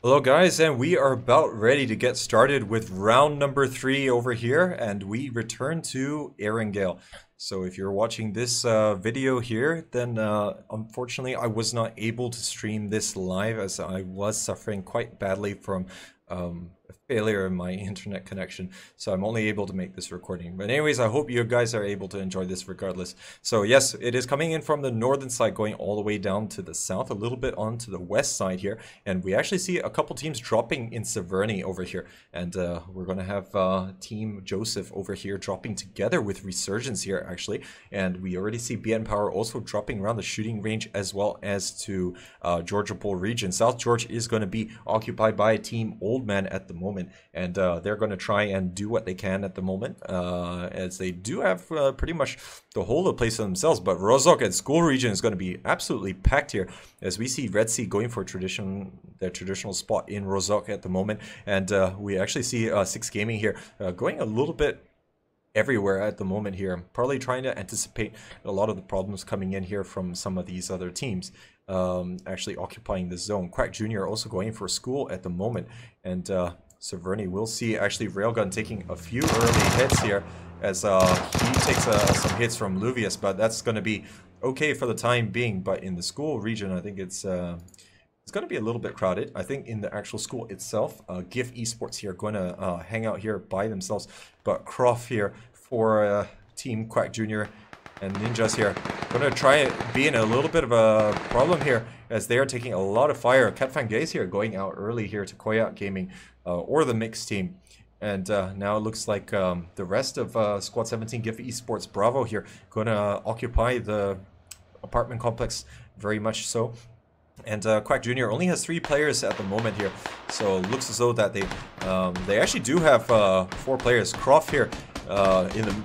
Hello guys, and we are about ready to get started with round number 3 over here, and we return to Erangel. So if you're watching this video here, then unfortunately I was not able to stream this live as I was suffering quite badly from a failure in my internet connection, so I'm only able to make this recording. But anyways, I hope you guys are able to enjoy this regardless. So yes, it is coming in from the northern side, going all the way down to the south, a little bit onto the west side here, and we actually see a couple teams dropping in Severny over here, and we're gonna have Team Joseph over here dropping together with Resurgence here actually, and we already see BN Power also dropping around the shooting range, as well as to Georgia Bowl region. South George is going to be occupied by Team Old Man at the moment, and they're going to try and do what they can at the moment, as they do have pretty much the whole of the place to themselves. But Rozok and school region is going to be absolutely packed here, as we see Red Sea going for their traditional spot in Rozok at the moment, and we actually see Six Gaming here going a little bit everywhere at the moment here. I'm probably trying to anticipate a lot of the problems coming in here from some of these other teams actually occupying the zone. Quack Jr. also going for school at the moment, and Severny will see actually Railgun taking a few early hits here, as he takes some hits from Luvius, but that's going to be okay for the time being. But in the school region, I think it's going to be a little bit crowded. I think in the actual school itself, Gift Esports here going to hang out here by themselves, but Croft here for Team Quack Jr. and Ninjas here going to try and be in a little bit of a problem here, as they are taking a lot of fire. Catfangaze here going out early here to Koyak Gaming, or the mixed team. And now it looks like the rest of Squad 17 Gift Esports Bravo here going to occupy the apartment complex very much so. And Quack Jr. only has 3 players at the moment here, so it looks as though that they actually do have 4 players. Croft here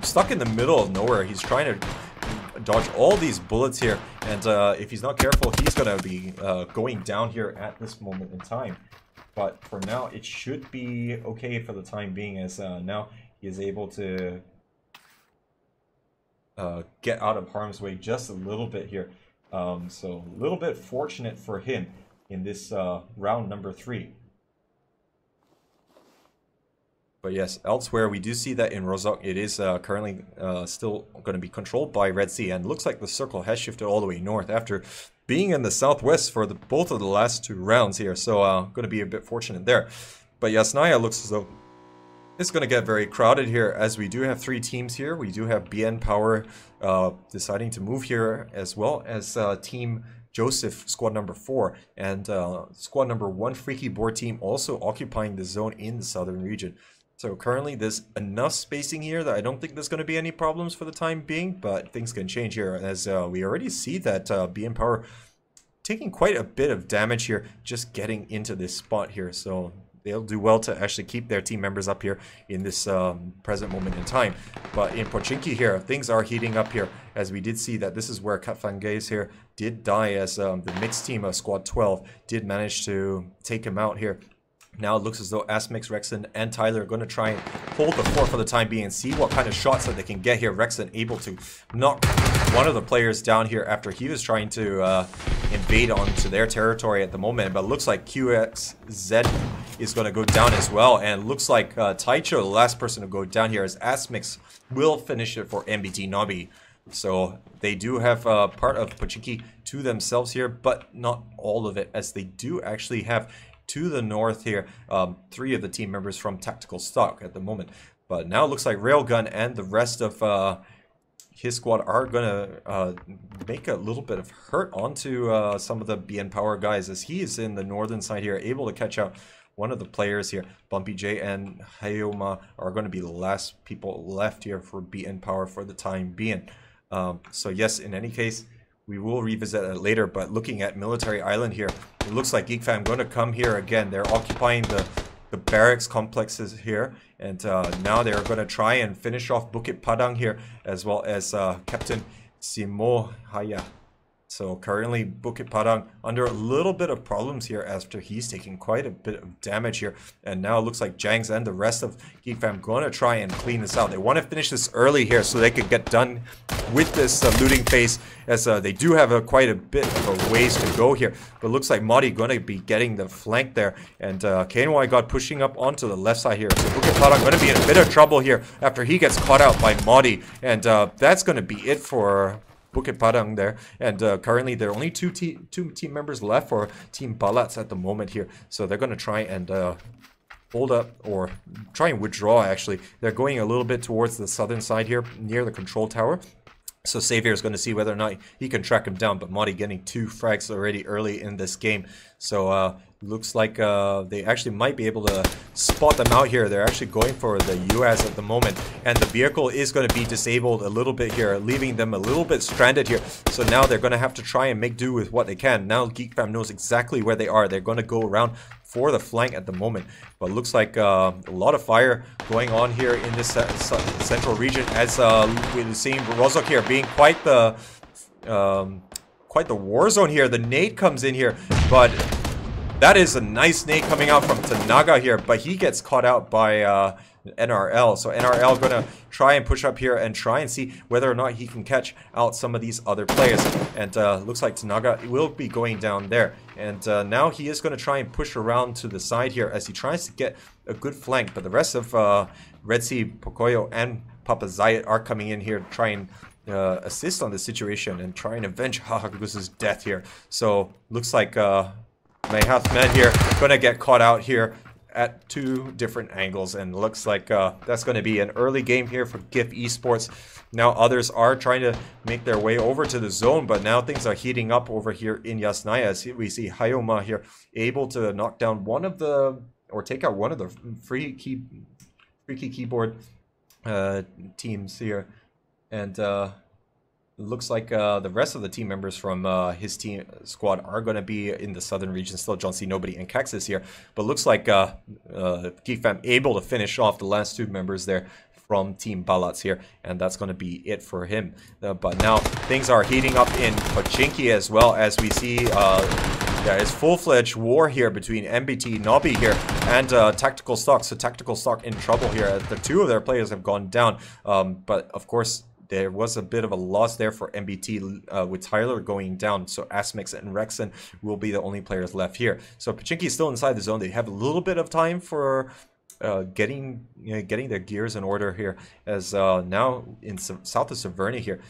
stuck in the middle of nowhere. He's trying to dodge all these bullets here, and if he's not careful, he's going to be going down here at this moment in time. But for now, it should be okay for the time being, as now he is able to get out of harm's way just a little bit here. So a little bit fortunate for him in this round number 3. But yes, elsewhere we do see that in Rozok it is currently still going to be controlled by Red Sea, and looks like the circle has shifted all the way north after being in the southwest for both of the last 2 rounds here. So going to be a bit fortunate there. But Yasnaya looks as though it's going to get very crowded here, as we do have 3 teams here. We do have BN Power deciding to move here, as well as Team Joseph, squad number 4, and squad number 1 Freaky Boar team also occupying the zone in the southern region. So currently there's enough spacing here that I don't think there's going to be any problems for the time being, but things can change here, as we already see that BN Power taking quite a bit of damage here just getting into this spot here. So they'll do well to actually keep their team members up here in this present moment in time. But in Pochinki here, things are heating up here, as we did see that this is where Katfangaze here did die, as the mixed team of Squad 12 did manage to take him out here. Now it looks as though Asmix, Rexon, and Tyler are going to try and hold the fort for the time being and see what kind of shots that they can get here. Rexon able to knock one of the players down here after he was trying to invade onto their territory at the moment. But it looks like QXZ is going to go down as well. And it looks like Taicho, the last person to go down here, as Asmix will finish it for MBT Nobby. So they do have part of Pochinki to themselves here, but not all of it, as they do actually have to the north here 3 of the team members from Tactical Stock at the moment. But now it looks like Railgun and the rest of his squad are gonna make a little bit of hurt onto some of the BN Power guys, as he is in the northern side here, able to catch out one of the players here. Bumpy J and Hayoma are going to be the last people left here for BN Power for the time being. So yes, in any case, we will revisit that later. But looking at Military Island here, it looks like Geek Fam going to come here again. They're occupying the barracks complexes here, and now they're going to try and finish off Bukit Padang here, as well as Captain Simo Haya So currently Bukit Padang under a little bit of problems here after he's taking quite a bit of damage here. And now it looks like Janks and the rest of Geek Fam gonna try and clean this out. They want to finish this early here so they could get done with this looting phase, as they do have quite a bit of a ways to go here. But looks like Modi gonna be getting the flank there. And KNY got pushing up onto the left side here. So Bukit Padang gonna be in a bit of trouble here after he gets caught out by Modi. And that's gonna be it for Bukit Padang there, and currently there are only two team members left for Team Balatz at the moment here, so they're going to try and hold up, or try and withdraw actually. They're going a little bit towards the southern side here, near the control tower. So Xavier is going to see whether or not he can track him down, but Modi getting 2 frags already early in this game. So looks like they actually might be able to spot them out here. They're actually going for the UAS at the moment. And the vehicle is going to be disabled a little bit here, leaving them a little bit stranded here. So now they're going to have to try and make do with what they can. Now Geek Fam knows exactly where they are. They're going to go around for the flank at the moment, but looks like a lot of fire going on here in this central region, as we're seeing Rozok here being quite the war zone here. The nade comes in here, but that is a nice nade coming out from Tanaga here, but he gets caught out by NRL. So NRL gonna try and push up here and try and see whether or not he can catch out some of these other players. And looks like Tanaga will be going down there. And now he is gonna try and push around to the side here as he tries to get a good flank. But the rest of Red Sea, Pocoyo, and Papa Zayat are coming in here to try and assist on the situation and try and avenge Hahagus's death here. So looks like Mayhath Men here gonna get caught out here at 2 different angles, and looks like that's going to be an early game here for Gift Esports. Now others are trying to make their way over to the zone, but now things are heating up over here in Yasnaya, as we see Hayoma here able to knock down one of the, or take out one of the Freaky Keyboard teams here. And looks like the rest of the team members from his team squad are going to be in the southern region still. John C. Nobody and Cax is here, but looks like Geek Fam able to finish off the last 2 members there from Team Balatz here, and that's going to be it for him. But now things are heating up in Pochinki as well, as we see there is full-fledged war here between MBT Nobby here and Tactical Stock. So Tactical Stock in trouble here. The 2 of their players have gone down, but of course there was a bit of a loss there for MBT with Tyler going down. So Asmix and Rexen will be the only players left here. So Pachinki is still inside the zone. They have a little bit of time for getting their gears in order here, as now in south of Severny here,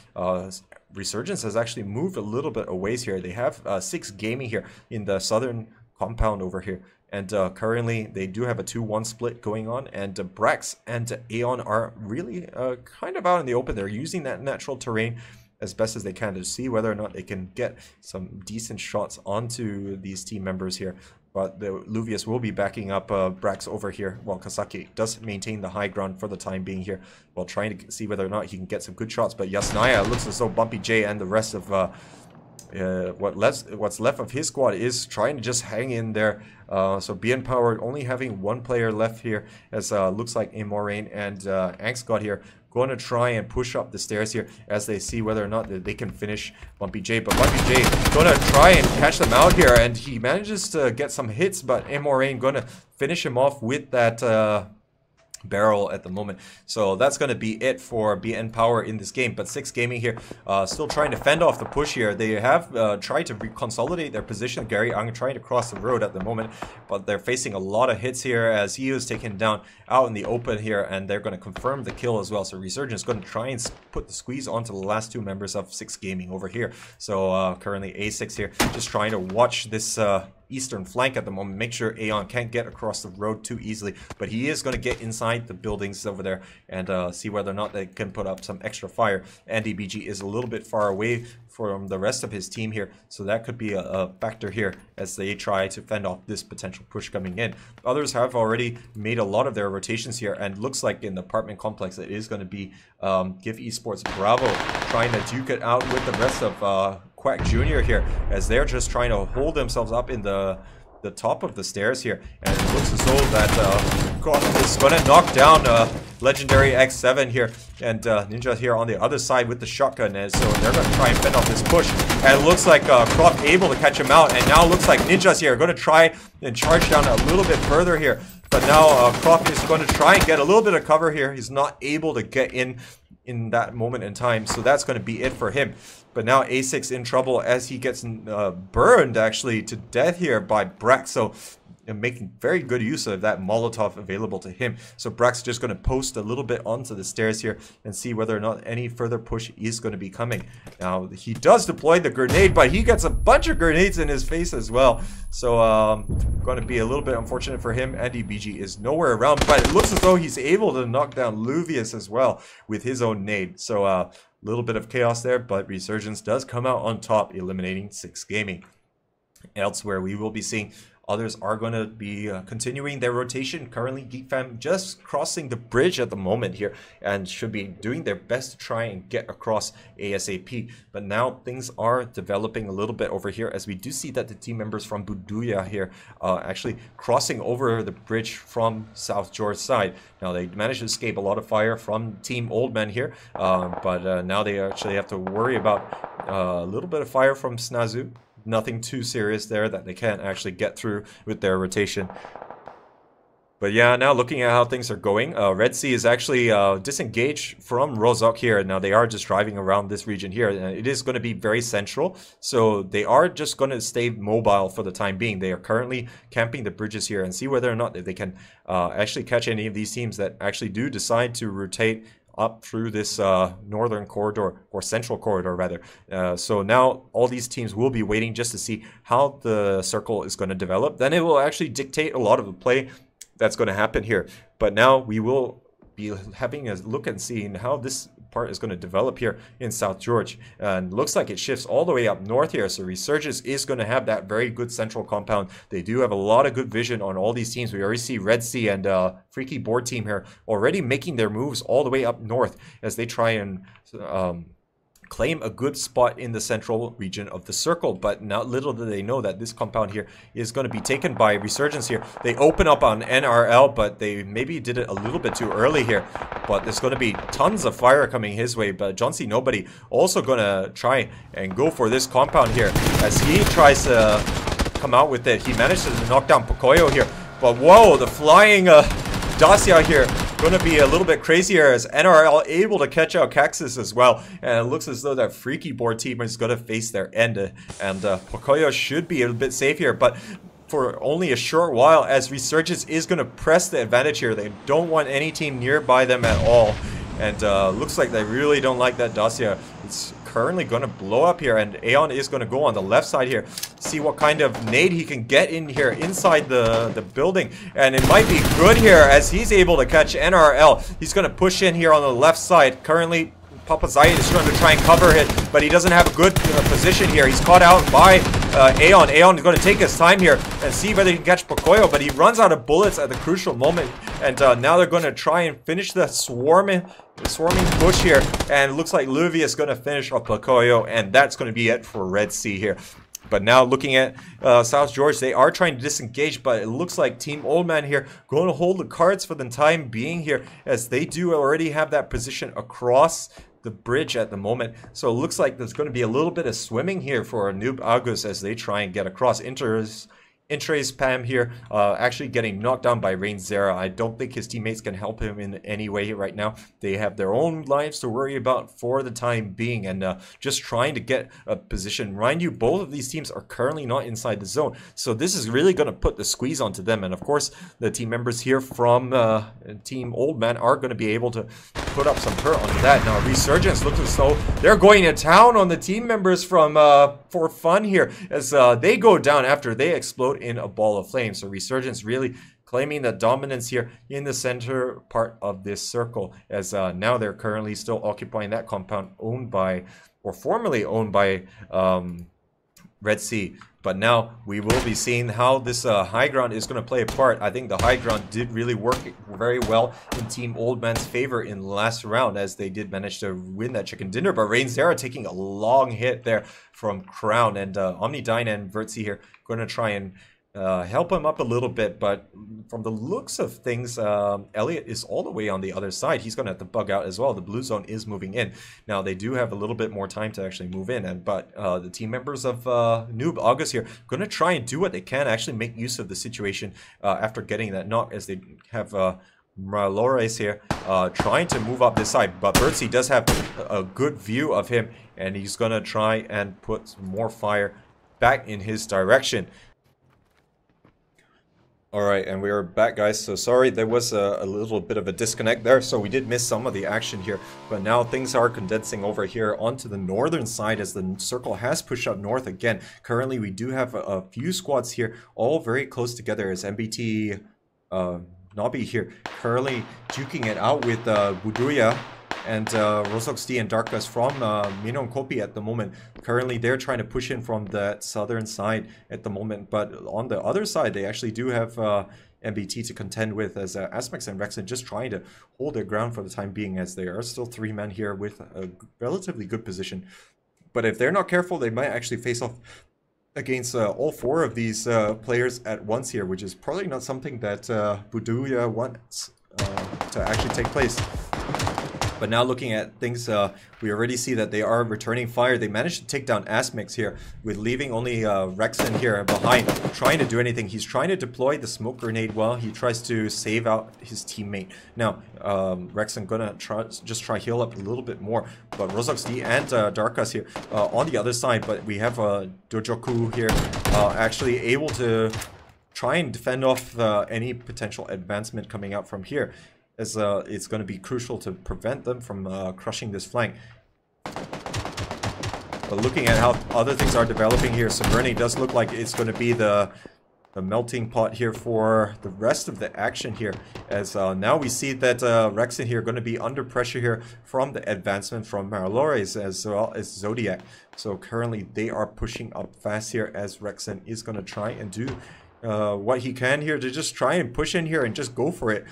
Resurgence has actually moved a little bit a ways here. They have 6 Gaming here in the southern compound over here. And currently, they do have a 2-1 split going on. And Brax and Aeon are really kind of out in the open. They're using that natural terrain as best as they can to see whether or not they can get some decent shots onto these team members here. But the Luvius will be backing up Brax over here, while Kasaki does maintain the high ground for the time being here, while trying to see whether or not he can get some good shots. But Yasnaya looks as though Bumpy J and the rest of what's left of his squad is trying to just hang in there. So BN Power only having 1 player left here, as looks like Amoraine and Angst got here, going to try and push up the stairs here as they see whether or not they can finish Bumpy J. But Bumpy J going to try and catch them out here, and he manages to get some hits, but Amoraine going to finish him off with that barrel at the moment. So that's going to be it for BN Power in this game. But 6 Gaming here still trying to fend off the push here. They have tried to reconsolidate their position. Gary, I'm trying to cross the road at the moment, but they're facing a lot of hits here as he was taken down out in the open here, and they're going to confirm the kill as well. So Resurgence is going to try and put the squeeze onto the last 2 members of 6 Gaming over here. So currently A6 here just trying to watch this eastern flank at the moment, make sure Aeon can't get across the road too easily, but he is going to get inside the buildings over there and see whether or not they can put up some extra fire. Andy BG is a little bit far away from the rest of his team here, so that could be a factor here as they try to fend off this potential push coming in. Others have already made a lot of their rotations here, and looks like in the apartment complex it is going to be Gift Esports Bravo trying to duke it out with the rest of Quack Jr. here, as they're just trying to hold themselves up in the top of the stairs here. And it looks as though that across is gonna knock down Legendary X7 here, and Ninja here on the other side with the shotgun, and so they're gonna try and fend off this push. And it looks like Croc able to catch him out, and now it looks like Ninja's here gonna try and charge down a little bit further here. But now Croc is going to try and get a little bit of cover here. He's not able to get in that moment in time, so that's going to be it for him. But now A6 in trouble as he gets burned actually to death here by Brax. So making very good use of that Molotov available to him. So Brax just going to post a little bit onto the stairs here and see whether or not any further push is going to be coming. Now he does deploy the grenade, but he gets a bunch of grenades in his face as well. So going to be a little bit unfortunate for him. And DBG is nowhere around, but it looks as though he's able to knock down Luvius as well with his own nade. So a little bit of chaos there, but Resurgence does come out on top, eliminating Six Gaming. Elsewhere, we will be seeing others are going to be continuing their rotation. Currently, Geek Fam just crossing the bridge at the moment here and should be doing their best to try and get across ASAP. But now things are developing a little bit over here as we do see that the team members from Buduya here actually crossing over the bridge from South George side. Now, they managed to escape a lot of fire from Team Old Man here, but now they actually have to worry about a little bit of fire from Snazu. Nothing too serious there that they can't actually get through with their rotation. But yeah, now looking at how things are going, Red Sea is actually disengaged from Rozok here. Now they are just driving around this region here. It is going to be very central, so they are just going to stay mobile for the time being. They are currently camping the bridges here and see whether or not they can actually catch any of these teams that actually do decide to rotate up through this northern corridor, or central corridor rather. So now all these teams will be waiting just to see how the circle is going to develop. Then it will actually dictate a lot of the play that's going to happen here. But now we will be having a look and seeing how this part is going to develop here in South George, and looks like it shifts all the way up north here. So Resurgence is going to have that very good central compound. They do have a lot of good vision on all these teams. We already see Red Sea and Freaky Boar team here already making their moves all the way up north as they try and claim a good spot in the central region of the circle. But now little do they know that this compound here is going to be taken by Resurgence here. They open up on NRL, but they maybe did it a little bit too early here. But there's going to be tons of fire coming his way. But John C. Nobody also going to try and go for this compound here as he tries to come out with it. He managed to knock down Pocoyo here, but whoa, the flying Dacia here going to be a little bit crazier as NRL able to catch out Caxus as well. And it looks as though that Freaky Board team is going to face their end. And Pocoyo should be a bit safe here, but for only a short while, as Resurgence is going to press the advantage here. They don't want any team nearby them at all. And looks like they really don't like that Dacia. It's currently going to blow up here, and Aeon is going to go on the left side here, see what kind of nade he can get in here inside the building. And it might be good here as he's able to catch NRL. He's going to push in here on the left side. Currently Papa Zayed is trying to cover it, but he doesn't have a good position here. He's caught out by Aeon. Aeon is going to take his time here and see whether he can catch Pocoyo, but he runs out of bullets at the crucial moment. And now they're going to try and finish the swarming push here. And it looks like Luvi is going to finish off Pocoyo, and that's going to be it for Red Sea here. But now looking at South George, they are trying to disengage, but it looks like Team Old Man here going to hold the cards for the time being here, as they do already have that position across the bridge at the moment. So it looks like there's going to be a little bit of swimming here for Noob Agus as they try and get across. Intra's Pam here actually getting knocked down by Rain Zera. I don't think his teammates can help him in any way right now. They have their own lives to worry about for the time being, and just trying to get a position. Mind you, both of these teams are currently not inside the zone, so this is really going to put the squeeze onto them. And of course, the team members here from Team Old Man are going to be able to put up some hurt on that. Now Resurgence looks as though they're going to town on the team members from For Fun here, as they go down after they explode in a ball of flame. So Resurgence really claiming the dominance here in the center part of this circle, as now they're currently still occupying that compound owned by, or formerly owned by, Red Sea. But now we will be seeing how this high ground is going to play a part. I think the high ground did really work very well in Team Old Man's favor in the last round, as they did manage to win that chicken dinner. But Rain Zera taking a long hit there from Crown, and Omnidyne and Vertzi here going to try and help him up a little bit, but from the looks of things, Elliot is all the way on the other side. He's going to have to bug out as well. The blue zone is moving in. Now, they do have a little bit more time to actually move in, and but the team members of Noob Agus here going to try and do what they can, actually make use of the situation after getting that knock, as they have Malores here trying to move up this side. But Birdsey does have a good view of him, and he's going to try and put more fire back in his direction. Alright, and we are back, guys. So sorry, there was a little bit of a disconnect there, so we did miss some of the action here. But now things are condensing over here onto the northern side, as the circle has pushed up north again. Currently, we do have a few squads here, all very close together, as MBT Nobby here currently duking it out with Buduya and Rozok D and Darkus from Minon Kopi at the moment. Currently, they're trying to push in from that southern side at the moment, but on the other side, they actually do have MBT to contend with, as Asmex and Rexen just trying to hold their ground for the time being, as they are still three men here with a relatively good position. But if they're not careful, they might actually face off against all four of these players at once here, which is probably not something that Buduya wants to actually take place. But now looking at things, we already see that they are returning fire. They managed to take down Asmix here, with leaving only Rexen here behind, trying to do anything. He's trying to deploy the smoke grenade while he tries to save out his teammate. Now, Rexen gonna just try heal up a little bit more. But Rozok D and Darkus here on the other side, but we have Dojoku here actually able to try and defend off any potential advancement coming out from here, as it's going to be crucial to prevent them from crushing this flank. But looking at how other things are developing here, Severny does look like it's going to be the melting pot here for the rest of the action here, as now we see that Rexen here going to be under pressure here from the advancement from Marlores as well as Zodiac. So currently they are pushing up fast here, as Rexen is going to try and do what he can here to just try and push in here and just go for it.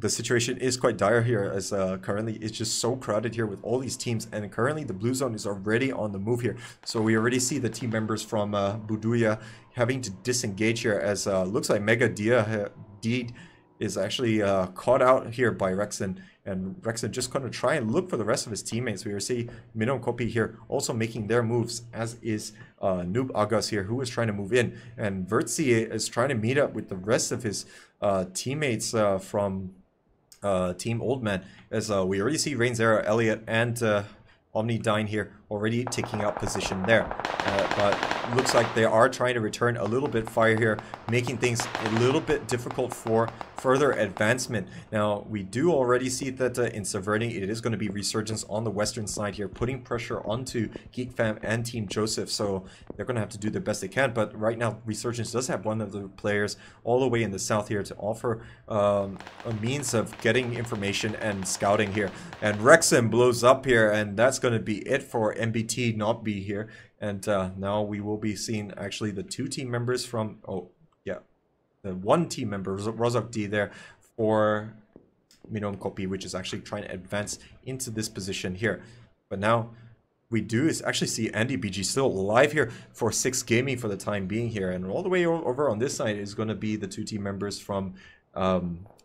The situation is quite dire here, as currently it's just so crowded here with all these teams, and currently the blue zone is already on the move here. So we already see the team members from Buduya having to disengage here, as looks like Mega Deed is actually caught out here by Rexen, and Rexen just going to try and look for the rest of his teammates. We see Minon Kopi here also making their moves, as is Noob Agus here, who is trying to move in, and Vertsi is trying to meet up with the rest of his teammates from Team Old Man, as we already see Rainzera, Elliot, and Omnidine here already taking out position there. But looks like they are trying to return a little bit fire here, making things a little bit difficult for further advancement. Now, we do already see that in Severny, it is going to be Resurgence on the western side here, putting pressure onto Geek Fam and Team Joseph, so they're going to have to do the best they can. But right now, Resurgence does have one of the players all the way in the south here to offer a means of getting information and scouting here. And Rexen blows up here, and that's going to be it for MBT not be here, and now we will be seeing actually the two team members from the one team member Rozak D there for Minon Kopi, which is actually trying to advance into this position here. But now we do is actually see Andy BG still alive here for Six Gaming for the time being here, and all the way over on this side is going to be the two team members from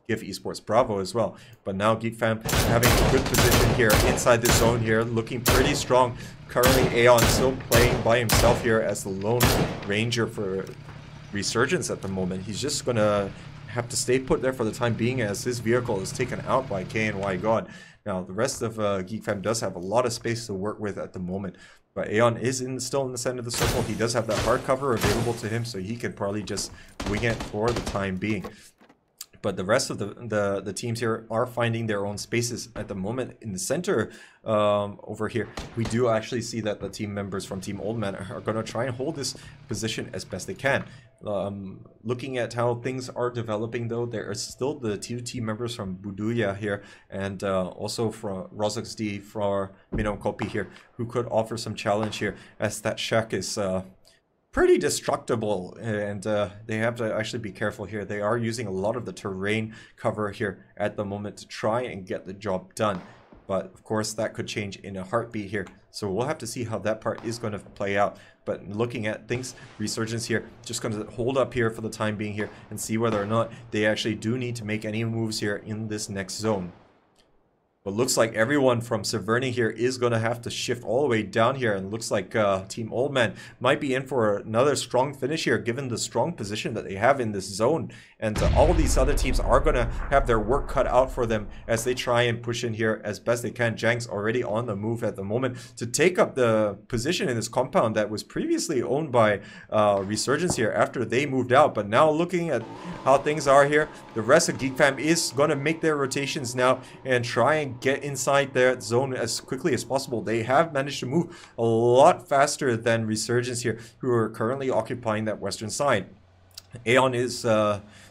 Gift Esports Bravo as well. But now Geek Fam having a good position here inside the zone here, looking pretty strong. Currently Aeon still playing by himself here as the lone ranger for Resurgence at the moment. He's just gonna have to stay put there for the time being, as his vehicle is taken out by KNY God. Now the rest of Geek Fam does have a lot of space to work with at the moment. But Aeon is still in the center of the circle. He does have that hardcover available to him, so he can probably just wing it for the time being. But the rest of the teams here are finding their own spaces at the moment. In the center over here, we do actually see that the team members from Team Old Man are going to try and hold this position as best they can. Looking at how things are developing though, there are still the two team members from Buduya here, and also from Rozak D for Minon Kopi here, who could offer some challenge here, as that Shack is pretty destructible, and they have to actually be careful here. They are using a lot of the terrain cover here at the moment to try and get the job done. But of course that could change in a heartbeat here. So we'll have to see how that part is going to play out. But looking at things, Resurgence here just going to hold up here for the time being here and see whether or not they actually do need to make any moves here in this next zone. But looks like everyone from Severny here is going to have to shift all the way down here. And looks like Team Old Man might be in for another strong finish here, given the strong position that they have in this zone. And all these other teams are going to have their work cut out for them as they try and push in here as best they can. Jank's already on the move at the moment to take up the position in this compound that was previously owned by Resurgence here after they moved out. But now looking at how things are here, the rest of Geek Fam is going to make their rotations now and try and get inside their zone as quickly as possible. They have managed to move a lot faster than Resurgence here, who are currently occupying that western side. Aeon is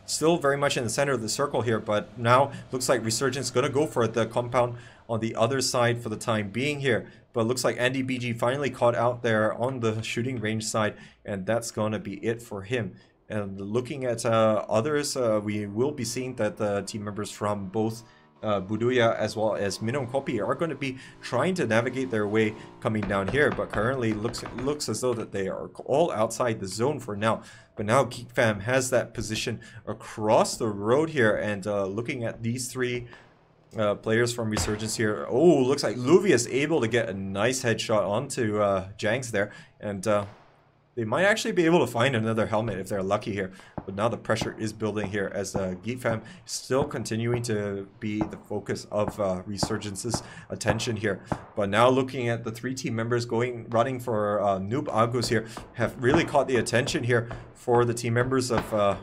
still very much in the center of the circle here, but now looks like Resurgence gonna go for the compound on the other side for the time being here. But looks like Andy BG finally caught out there on the shooting range side, and that's gonna be it for him. And looking at others, we will be seeing that the team members from both Buduya as well as Minon Kopi are going to be trying to navigate their way coming down here, but currently looks as though that they are all outside the zone for now. But now Geek Fam has that position across the road here, and looking at these three players from Resurgence here. Oh, looks like Luvius able to get a nice headshot onto Janks there, and they might actually be able to find another helmet if they're lucky here. But now the pressure is building here as Geek Fam still continuing to be the focus of Resurgence's attention here. But now looking at the three team members running for Noob Agus here, have really caught the attention here for the team members of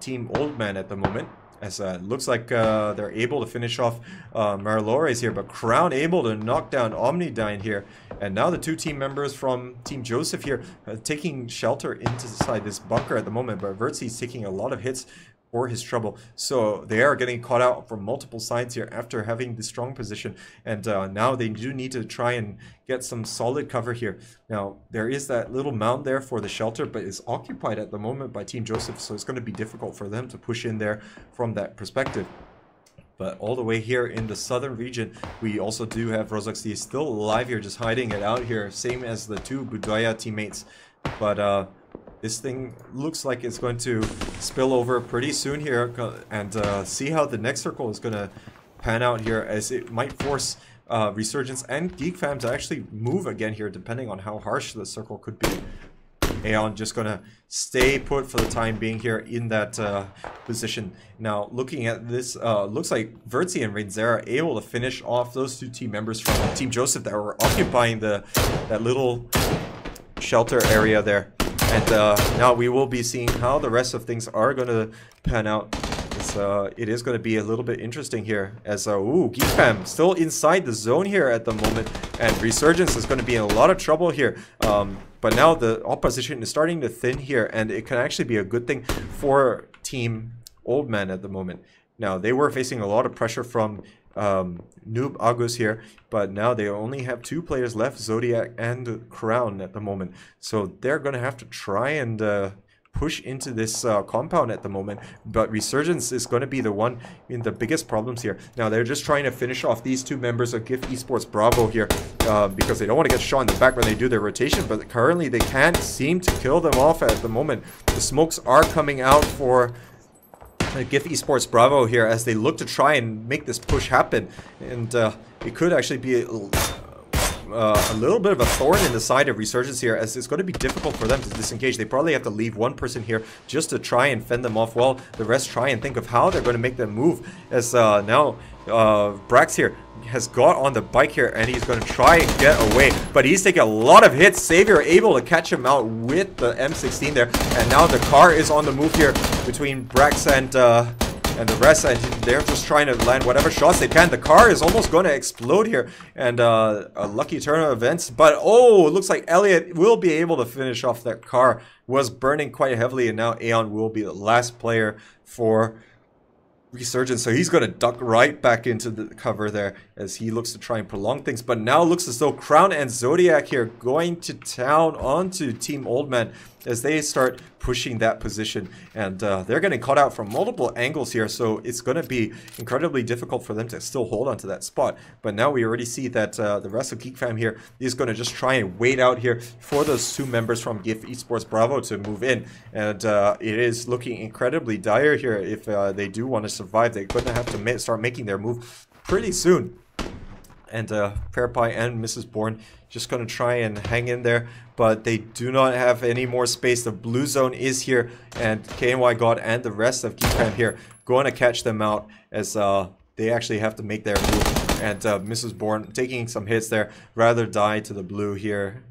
Team Old Man at the moment. As it looks like they're able to finish off Marilores here, but Crown able to knock down Omnidine here. And now the two team members from Team Joseph here taking shelter inside this bunker at the moment, but Vertzi's taking a lot of hits for his trouble. So they are getting caught out from multiple sides here after having the strong position. And now they do need to try and get some solid cover here. Now there is that little mound there for the shelter, but it's occupied at the moment by Team Joseph, so it's going to be difficult for them to push in there from that perspective. But all the way here in the southern region, we also do have Rozak D still alive here, just hiding it out here, same as the two Budaya teammates. But this thing looks like it's going to spill over pretty soon here, and see how the next circle is going to pan out here, as it might force Resurgence and Geek Fam to actually move again here, depending on how harsh the circle could be. Aeon just going to stay put for the time being here in that position. Now looking at this, looks like Vertzi and Reinzera able to finish off those two team members from Team Joseph that were occupying that little shelter area there. And now we will be seeing how the rest of things are going to pan out. It is going to be a little bit interesting here, as ooh, Geek Fam still inside the zone here at the moment, and Resurgence is going to be in a lot of trouble here. But now the opposition is starting to thin here, and it can actually be a good thing for Team Old Man at the moment. Now they were facing a lot of pressure from Noob Agus here, but now they only have two players left, Zodiac and Crown at the moment. So they're going to have to try and push into this compound at the moment, but Resurgence is going to be the one in the biggest problems here. Now they're just trying to finish off these two members of Gift Esports Bravo here, because they don't want to get shot in the back when they do their rotation, but currently they can't seem to kill them off at the moment. The smokes are coming out for Gift Esports Bravo here as they look to try and make this push happen, and it could actually be a little bit of a thorn in the side of Resurgence here, as it's going to be difficult for them to disengage. They probably have to leave one person here just to try and fend them off while the rest try and think of how they're going to make them move, as now Brax here has got on the bike here and he's going to try and get away, but he's taking a lot of hits. Savior able to catch him out with the M16 there, and now the car is on the move here between Brax and the rest, and they're just trying to land whatever shots they can. The car is almost going to explode here, and a lucky turn of events, but oh, it looks like Elliot will be able to finish off. That car was burning quite heavily, and now Aeon will be the last player for Resurgence, so he's going to duck right back into the cover there, as he looks to try and prolong things. But now it looks as though Crown and Zodiac here going to town onto Team Old Man as they start pushing that position. And they're getting caught out from multiple angles here, so it's going to be incredibly difficult for them to still hold onto that spot. But now we already see that the rest of Geek Fam here is going to just try and wait out here for those two members from Gift Esports Bravo to move in. And it is looking incredibly dire here. If they do want to survive, they're going to have to start making their move pretty soon. And PearPie and Mrs. Bourne just going to try and hang in there, but they do not have any more space. The blue zone is here, and KNY God and the rest of Geek Fam here going to catch them out as they actually have to make their move. And Mrs. Bourne taking some hits there, rather die to the blue here,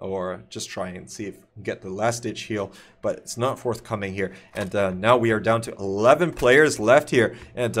or just try and see if we can get the last ditch heal, but it's not forthcoming here. And now we are down to 11 players left here, and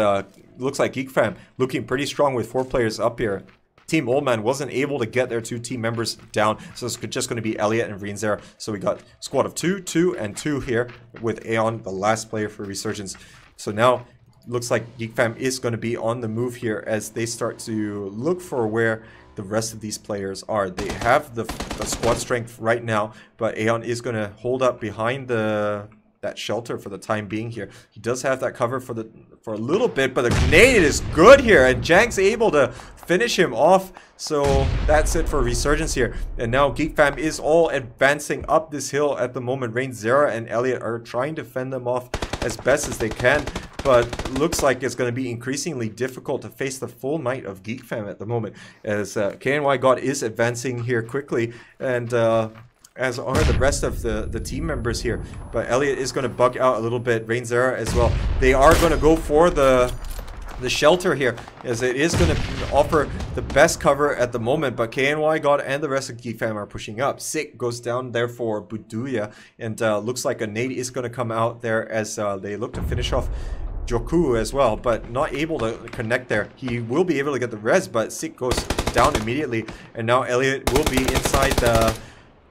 looks like Geek Fam looking pretty strong with 4 players up here. Team Old Man wasn't able to get their 2 team members down, so it's just going to be Elliot and Renzera. So we got squad of 2, 2, and 2 here with Aeon, the last player for Resurgence. So now looks like Geek Fam is going to be on the move here as they start to look for where the rest of these players are. They have the squad strength right now, but Aeon is going to hold up behind that shelter for the time being here. He does have that cover for a little bit, but the grenade is good here, and Jank's able to finish him off. So that's it for Resurgence here. And now Geek Fam is all advancing up this hill at the moment. Renzera and Elliot are trying to fend them off as best as they can, but looks like it's going to be increasingly difficult to face the full might of Geek Fam at the moment, as KNY God is advancing here quickly, and as are the rest of the team members here. But Elliot is going to bug out a little bit, Renzera as well. They are going to go for the shelter here, as it is going to offer the best cover at the moment. But KNY God and the rest of Geek Fam are pushing up. Sick goes down there for Buduya, and looks like a nade is going to come out there as they look to finish off Joku as well, but not able to connect there. He will be able to get the res, but Sick goes down immediately, and now Elliot will be inside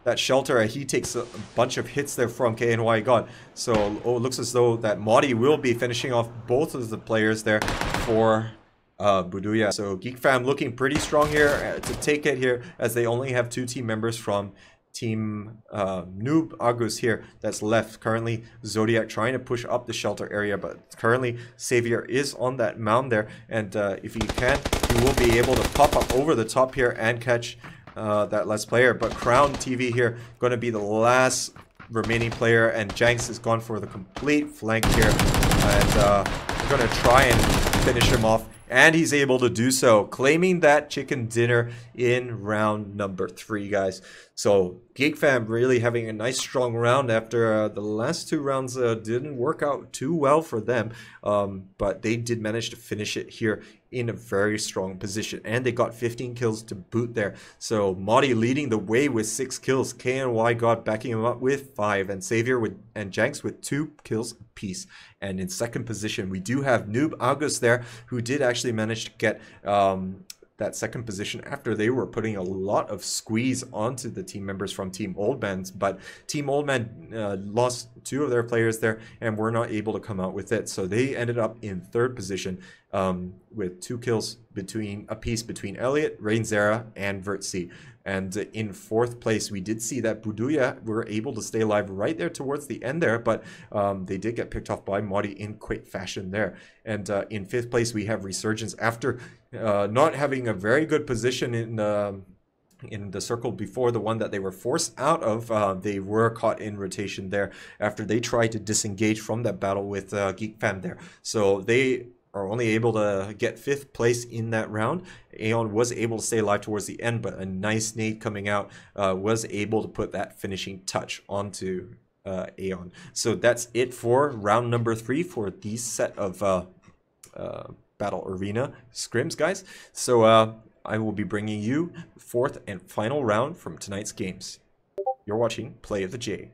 that shelter. He takes a bunch of hits there from KNY God. So it looks as though that Modi will be finishing off both of the players there for Buduya. So Geek Fam looking pretty strong here to take it here, as they only have 2 team members from Team Noob Agus here that's left. Currently Zodiac trying to push up the shelter area, but currently Savior is on that mound there, and if he can, he will be able to pop up over the top here and catch that last player. But Crown TV here going to be the last remaining player, and Janks is gone for the complete flank here, and going to try and finish him off. And he's able to do so, claiming that chicken dinner in round number 3, guys. So Geek Fam really having a nice strong round after the last 2 rounds didn't work out too well for them. But they did manage to finish it here in a very strong position. And they got 15 kills to boot there. So Modi leading the way with 6 kills. KNY God backing him up with 5. And Savior and Janks with 2 kills apiece. And in second position, we do have Noob Agus there, who did actually manage to get that second position after they were putting a lot of squeeze onto the team members from Team Old Man. But Team Old Man lost 2 of their players there and were not able to come out with it. So they ended up in third position with 2 kills apiece between Elliot, Renzera, and Red Sea. And in fourth place, we did see that Buduya were able to stay alive right there towards the end there, but they did get picked off by Modi in quick fashion there. And in fifth place, we have Resurgence after not having a very good position in the circle before the one that they were forced out of. They were caught in rotation there after they tried to disengage from that battle with Geek Fam there. So they are only able to get 5th place in that round. Aeon was able to stay alive towards the end, but a nice nade coming out was able to put that finishing touch onto Aeon. So that's it for round number 3 for these set of Battle Arena scrims, guys. So I will be bringing you 4th and final round from tonight's games. You're watching Play of the Jay.